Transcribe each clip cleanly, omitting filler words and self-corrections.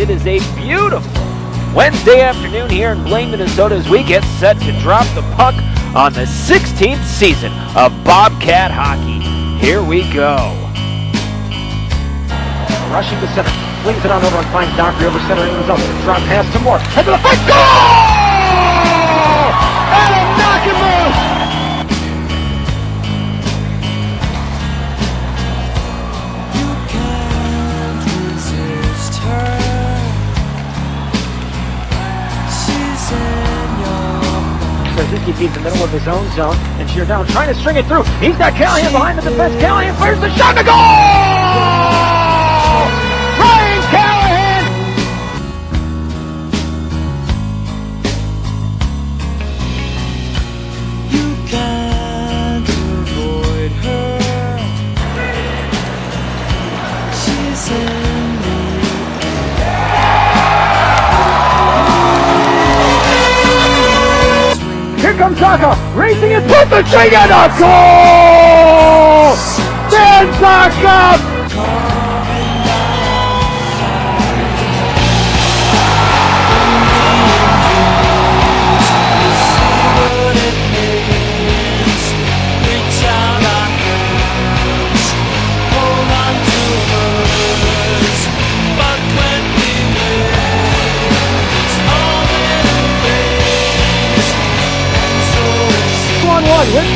It is a beautiful Wednesday afternoon here in Blaine, Minnesota, as we get set to drop the puck on the 16th season of Bobcat Hockey. Here we go. Rushing to center, flings it on over and finds Dockery over center. It was up, drop pass to Moore. Head to the fight, goal! Adam Knockenmuth! He beats the middle of his own zone, and Sheer down trying to string it through. He's got Callahan behind the defense. Callahan fires the shot to goal! Ryan Callahan! You can't avoid her. She's in. Saka racing it, put the thing in the goal! Dan Saka! With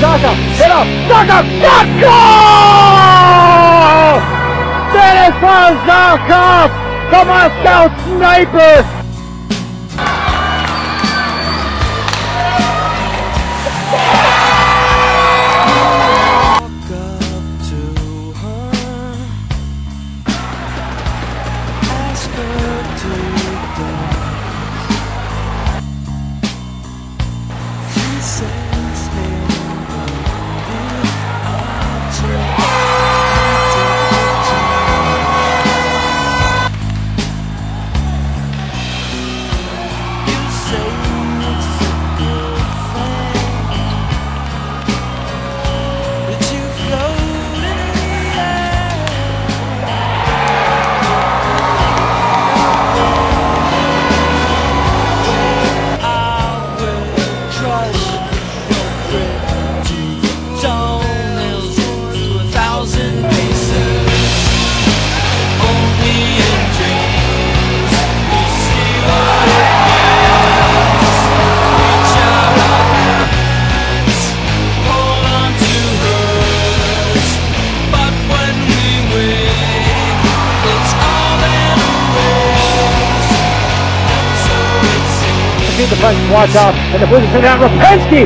Saka, hit up, Saka, shot, goal! Stanislav Saka, the Moscow sniper! Walk up to her, ask her to dance. She sends me. The punch, watch out, and the Blues send out Rapensky,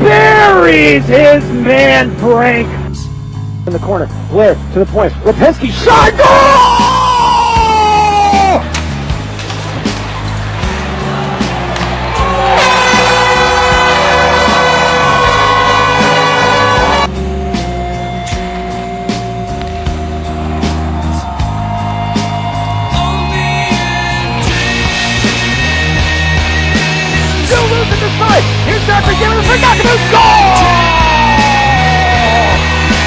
buries his man, Frank. In the corner, Blair to the point, Rapensky shot, goal! Here's Dockery, give it for Knockamoose, goal!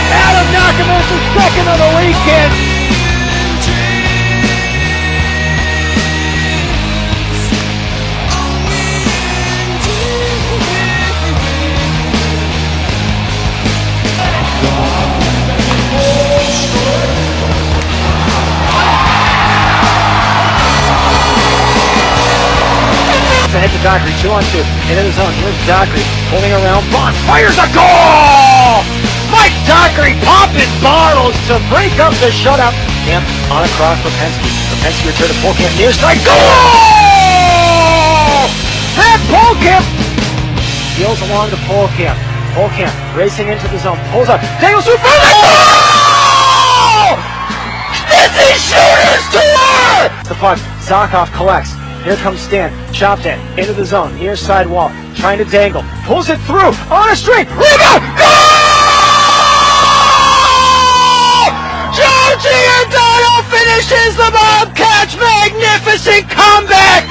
Adam Knockamoose is second of the weekend! Head to Dockery, 2-on-2, and in the zone, here's Dockery, holding around, Bond fires a goal! Mike Dockery popping bottles to break up the shutout. Camp on across Rapensky, Rapensky return to Polkamp, near side, goal! And Polkamp deals along to Polkamp, Polkamp racing into the zone, pulls up, Daniels through, goal! Dizzy shooters to her! The puck, Zakov collects. Here comes Stan, chopped in, into the zone, near side wall, trying to dangle, pulls it through, on a string, rebound, goal! Georgie O'Donnell finishes the Bobcats' magnificent comeback!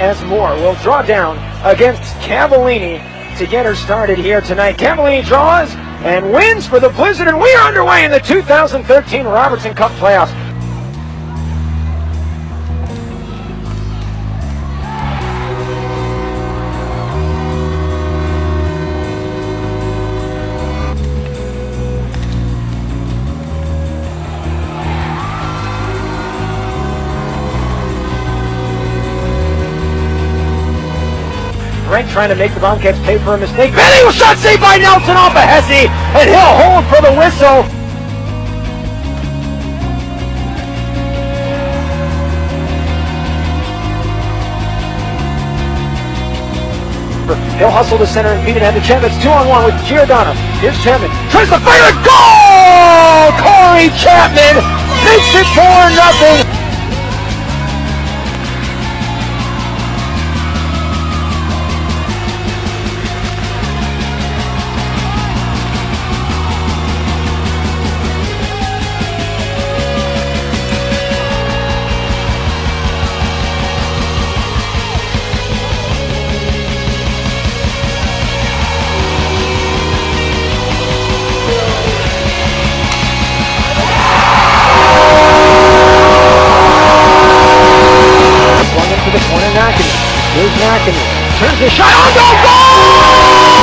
As Moore will draw down against Cavallini to get her started here tonight. Cavallini draws, and wins for the Blizzard, and we are underway in the 2013 Robertson Cup playoffs. Frank trying to make the Bobcats pay for a mistake. Benny was shot saved by Nelson off of Hesse, and he'll hold for the whistle. He'll hustle to center and feed it ahead to Chevins. 2-on-1 with Giordano. Here's Chevins. Tries to fire a goal! Corey Chapman makes it 4-0. Here's Mackin. Turns the shot on goal!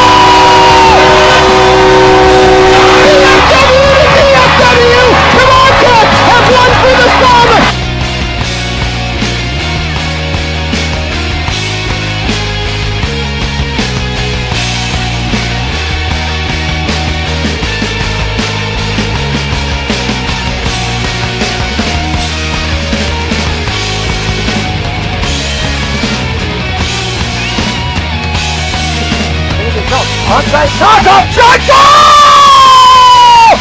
DFW! The Bobcats have won for the summer! Onside shot up, shot goal!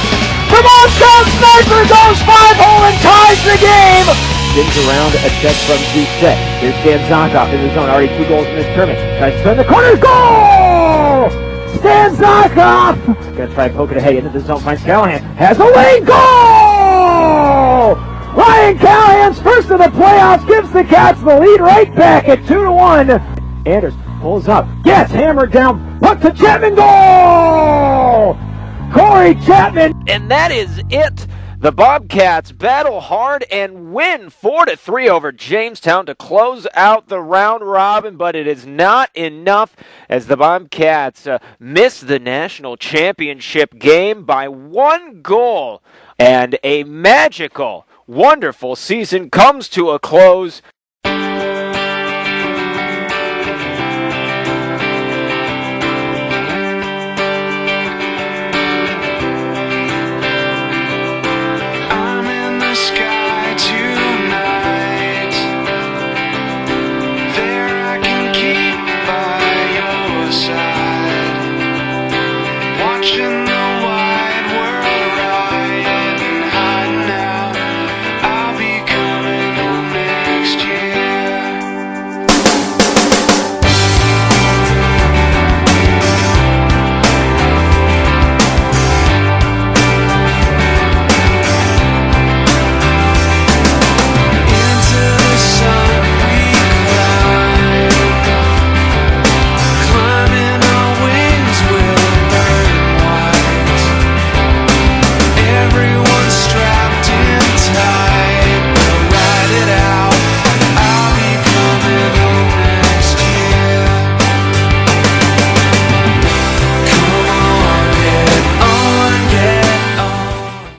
The Bobcat sniper goes 5-hole and ties the game. Spins around a check from Doucette. Here's Stan Zakoff in the zone. Already 2 goals in this tournament. Tries to turn the corner. Goal! Stan Zakoff! Gonna try and poke it ahead into the zone. Finds Callahan. Has a lane. Goal! Ryan Callahan's first of the playoffs gives the Cats the lead right back at 2-1. Anders pulls up. Gets hammered down. Puck to Chapman, goal! Corey Chapman. And that is it. The Bobcats battle hard and win 4-3 over Jamestown to close out the round robin, but it is not enough as the Bobcats miss the national championship game by 1 goal. And a magical, wonderful season comes to a close.